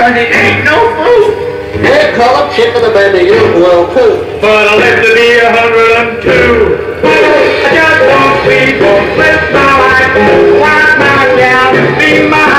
'cause it ain't no food. They call a chicken the baby, you will too. But I live to be 102. I just won't sleep, won't slip my life, won't wipe my down and be my